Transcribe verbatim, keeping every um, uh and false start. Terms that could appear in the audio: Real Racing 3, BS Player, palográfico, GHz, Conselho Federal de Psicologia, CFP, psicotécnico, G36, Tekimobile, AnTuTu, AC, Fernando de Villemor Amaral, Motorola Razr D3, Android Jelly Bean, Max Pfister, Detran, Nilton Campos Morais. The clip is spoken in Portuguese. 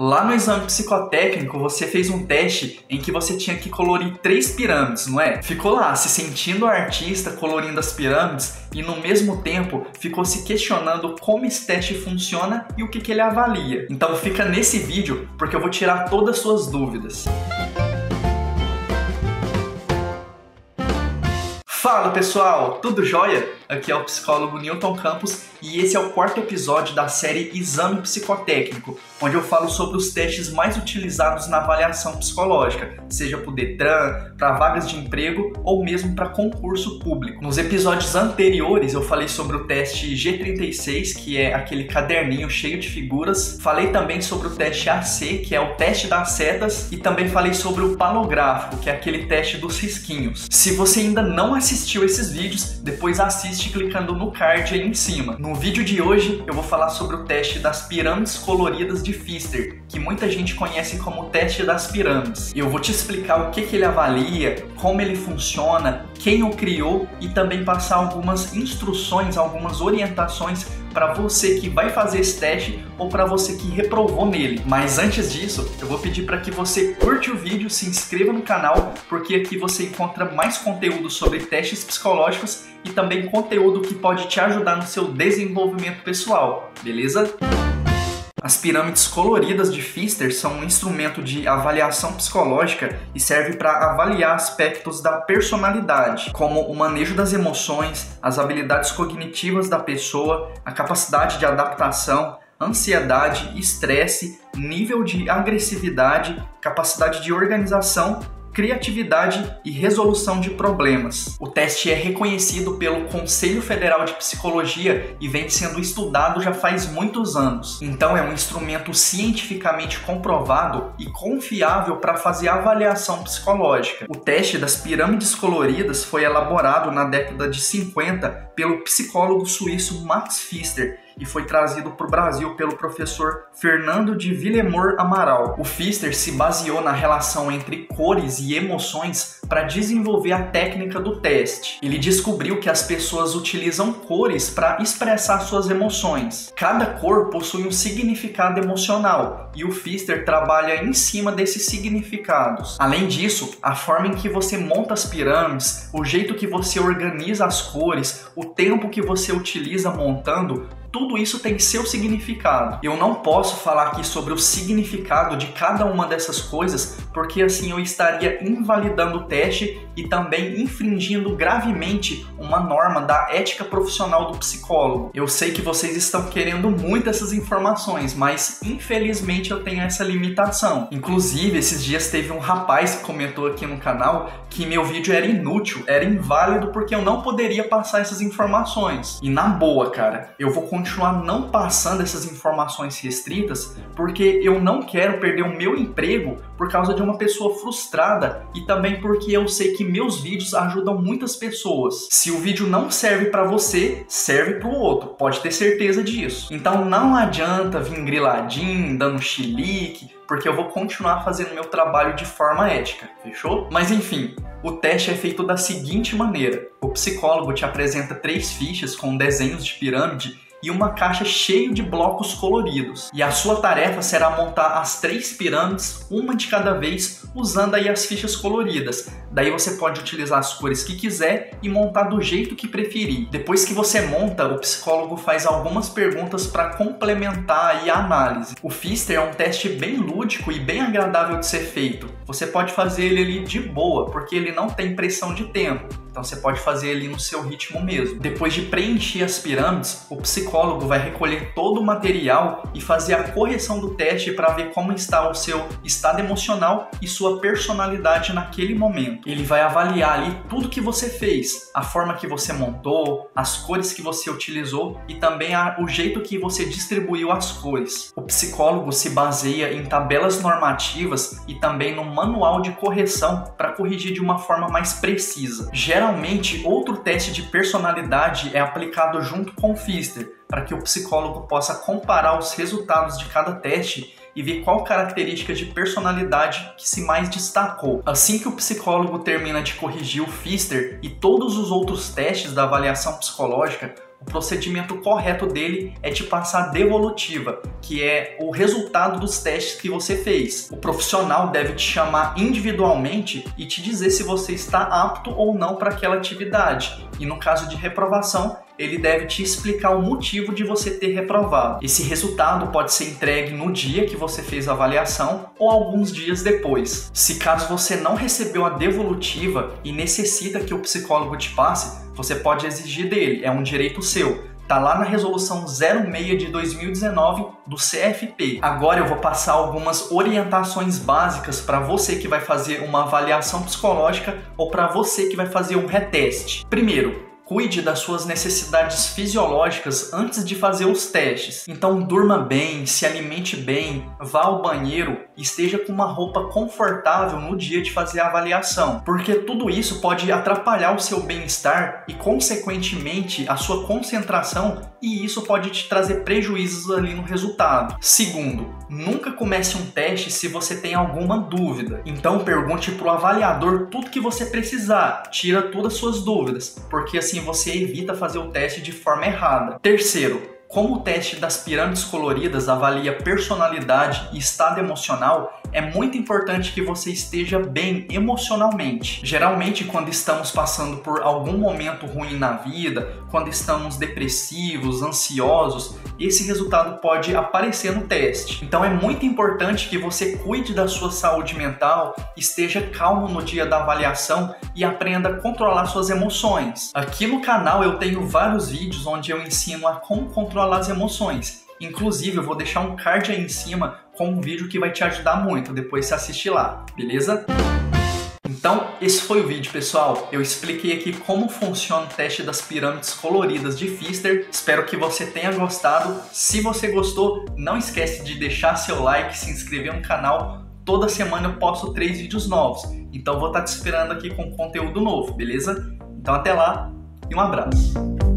Lá no exame psicotécnico, você fez um teste em que você tinha que colorir três pirâmides, não é? Ficou lá se sentindo artista colorindo as pirâmides e, no mesmo tempo, ficou se questionando como esse teste funciona e o que que ele avalia. Então fica nesse vídeo, porque eu vou tirar todas as suas dúvidas. Fala pessoal, tudo jóia? Aqui é o psicólogo Nilton Campos e esse é o quarto episódio da série Exame Psicotécnico, onde eu falo sobre os testes mais utilizados na avaliação psicológica, seja para o Detran, para vagas de emprego ou mesmo para concurso público. Nos episódios anteriores eu falei sobre o teste G trinta e seis, que é aquele caderninho cheio de figuras, falei também sobre o teste A C, que é o teste das setas, e também falei sobre o palográfico, que é aquele teste dos risquinhos. Se você ainda não assistiu assistiu esses vídeos, depois assiste clicando no card aí em cima. No vídeo de hoje eu vou falar sobre o teste das pirâmides coloridas de Pfister, que muita gente conhece como teste das pirâmides. Eu vou te explicar o que que ele avalia, como ele funciona, quem o criou e também passar algumas instruções, algumas orientações para você que vai fazer esse teste ou para você que reprovou nele. Mas antes disso, eu vou pedir para que você curte o vídeo, se inscreva no canal, porque aqui você encontra mais conteúdo sobre testes psicológicos e também conteúdo que pode te ajudar no seu desenvolvimento pessoal, beleza? As pirâmides coloridas de Pfister são um instrumento de avaliação psicológica e serve para avaliar aspectos da personalidade, como o manejo das emoções, as habilidades cognitivas da pessoa, a capacidade de adaptação, ansiedade, estresse, nível de agressividade, capacidade de organização, criatividade e resolução de problemas. O teste é reconhecido pelo Conselho Federal de Psicologia e vem sendo estudado já faz muitos anos. Então é um instrumento cientificamente comprovado e confiável para fazer avaliação psicológica. O teste das pirâmides coloridas foi elaborado na década de cinquenta pelo psicólogo suíço Max Pfister e foi trazido para o Brasil pelo professor Fernando de Villemor Amaral. O Pfister se baseou na relação entre cores e emoções para desenvolver a técnica do teste. Ele descobriu que as pessoas utilizam cores para expressar suas emoções. Cada cor possui um significado emocional e o Pfister trabalha em cima desses significados. Além disso, a forma em que você monta as pirâmides, o jeito que você organiza as cores, o tempo que você utiliza montando, tudo isso tem seu significado. Eu não posso falar aqui sobre o significado de cada uma dessas coisas, porque assim eu estaria invalidando o teste e também infringindo gravemente uma norma da ética profissional do psicólogo. Eu sei que vocês estão querendo muito essas informações, mas infelizmente eu tenho essa limitação. Inclusive, esses dias teve um rapaz que comentou aqui no canal que meu vídeo era inútil, era inválido porque eu não poderia passar essas informações. E na boa, cara, eu vou continuar não passando essas informações restritas porque eu não quero perder o meu emprego por causa de uma pessoa frustrada e também porque eu sei que meus vídeos ajudam muitas pessoas. Se o vídeo não serve para você, serve para o outro, pode ter certeza disso. Então não adianta vir griladinho, dando chilique, porque eu vou continuar fazendo meu trabalho de forma ética, fechou? Mas enfim, o teste é feito da seguinte maneira. O psicólogo te apresenta três fichas com desenhos de pirâmide e uma caixa cheia de blocos coloridos. E a sua tarefa será montar as três pirâmides, uma de cada vez, usando aí as fichas coloridas. Daí você pode utilizar as cores que quiser e montar do jeito que preferir. Depois que você monta, o psicólogo faz algumas perguntas para complementar aí a análise. O Pfister é um teste bem lúdico e bem agradável de ser feito. Você pode fazer ele ali de boa, porque ele não tem pressão de tempo. Então você pode fazer ali no seu ritmo mesmo. Depois de preencher as pirâmides, o psicólogo vai recolher todo o material e fazer a correção do teste para ver como está o seu estado emocional e sua personalidade naquele momento. Ele vai avaliar ali tudo que você fez, a forma que você montou, as cores que você utilizou e também a, o jeito que você distribuiu as cores. O psicólogo se baseia em tabelas normativas e também no manual de correção para corrigir de uma forma mais precisa. Geralmente, outro teste de personalidade é aplicado junto com o Pfister, para que o psicólogo possa comparar os resultados de cada teste e ver qual característica de personalidade que se mais destacou. Assim que o psicólogo termina de corrigir o Pfister e todos os outros testes da avaliação psicológica, o procedimento correto dele é te passar a devolutiva, que é o resultado dos testes que você fez. O profissional deve te chamar individualmente e te dizer se você está apto ou não para aquela atividade. E no caso de reprovação, ele deve te explicar o motivo de você ter reprovado. Esse resultado pode ser entregue no dia que você fez a avaliação ou alguns dias depois. Se caso você não recebeu a devolutiva e necessita que o psicólogo te passe, você pode exigir dele, é um direito seu. Tá lá na resolução zero seis de dois mil e dezenove do C F P. Agora eu vou passar algumas orientações básicas para você que vai fazer uma avaliação psicológica ou para você que vai fazer um reteste. Primeiro, cuide das suas necessidades fisiológicas antes de fazer os testes. Então durma bem, se alimente bem, vá ao banheiro e esteja com uma roupa confortável no dia de fazer a avaliação, porque tudo isso pode atrapalhar o seu bem-estar e, consequentemente, a sua concentração, e isso pode te trazer prejuízos ali no resultado. Segundo, nunca comece um teste se você tem alguma dúvida. Então pergunte para o avaliador tudo que você precisar, tira todas as suas dúvidas, porque assim você evita fazer o teste de forma errada. Terceiro, como o teste das pirâmides coloridas avalia personalidade e estado emocional, é muito importante que você esteja bem emocionalmente. Geralmente, quando estamos passando por algum momento ruim na vida, quando estamos depressivos, ansiosos, esse resultado pode aparecer no teste. Então é muito importante que você cuide da sua saúde mental, esteja calmo no dia da avaliação e aprenda a controlar suas emoções. Aqui no canal eu tenho vários vídeos onde eu ensino a como controlar controlar as emoções. Inclusive, eu vou deixar um card aí em cima com um vídeo que vai te ajudar muito, depois você assiste lá, beleza? Então, esse foi o vídeo, pessoal. Eu expliquei aqui como funciona o teste das pirâmides coloridas de Pfister. Espero que você tenha gostado. Se você gostou, não esquece de deixar seu like, se inscrever no canal. Toda semana eu posto três vídeos novos. Então, vou estar te esperando aqui com conteúdo novo, beleza? Então, até lá e um abraço.